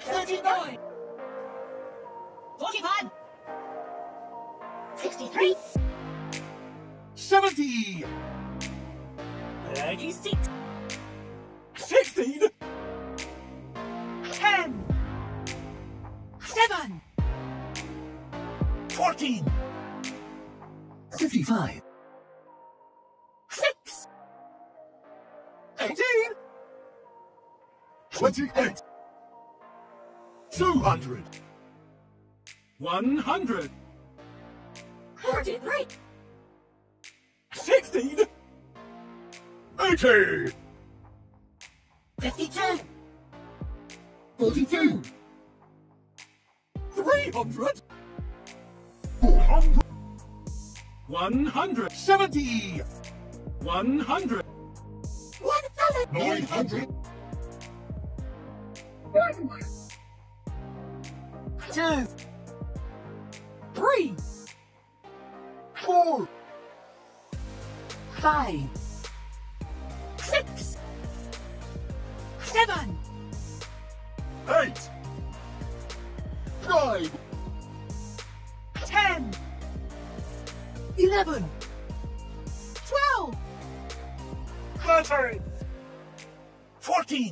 39, 45, 63, 70, 36, 16, 10, 7, 14, 55, 6, 18, 28, 200, 100, 43, 16, 80, 52, 42, 300, 400, 170, 100, 900, 2, 3, 4, 5, 6, 7, 8, 9, 10, 11, 12, 13, 14.